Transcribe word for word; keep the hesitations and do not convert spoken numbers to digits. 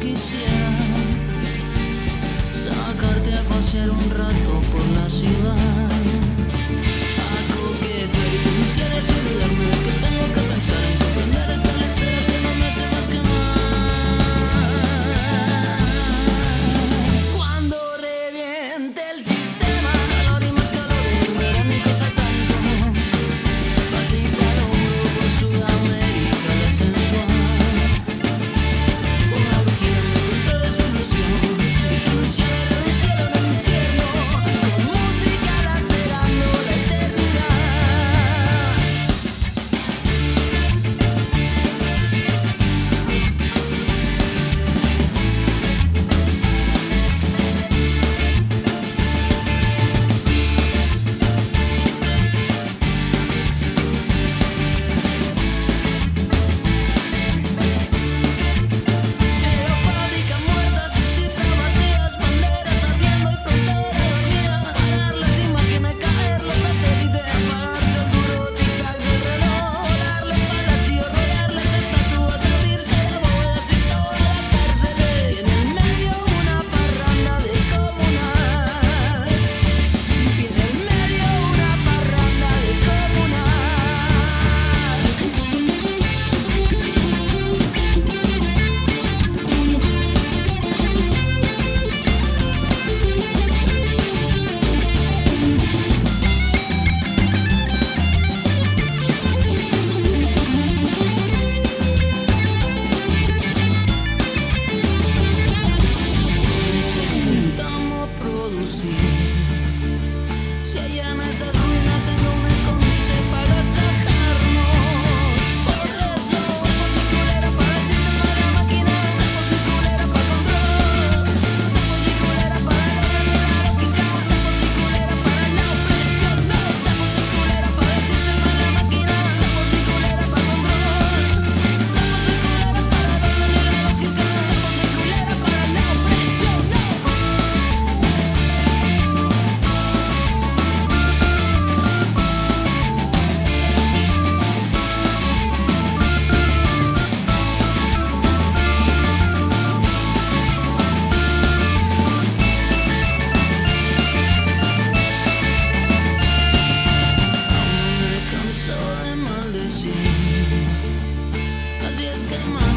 quisiera sacarte a pasear un rato por la ciudad. Algo que te quisiera es olvidarme de que tengo que pensar en comprender, establecer que no me hace más que mal. Cuando reviente el sistema, calor y más calor en tu veránico satánico, patita lo vuelvo por Sudamérica la sensual. Si allá en esa ruina tengo un escondite para sacarnos. Por eso usamos y culera para el sistema de la máquina, usamos y culera para control, usamos y culera para la realidad, lo que causamos y culera para la opresión, usamos y culera para el sistema de la máquina, usamos y culera para control, usamos y culera para la realidad, lo que causamos y culera para la opresión. Así es que más.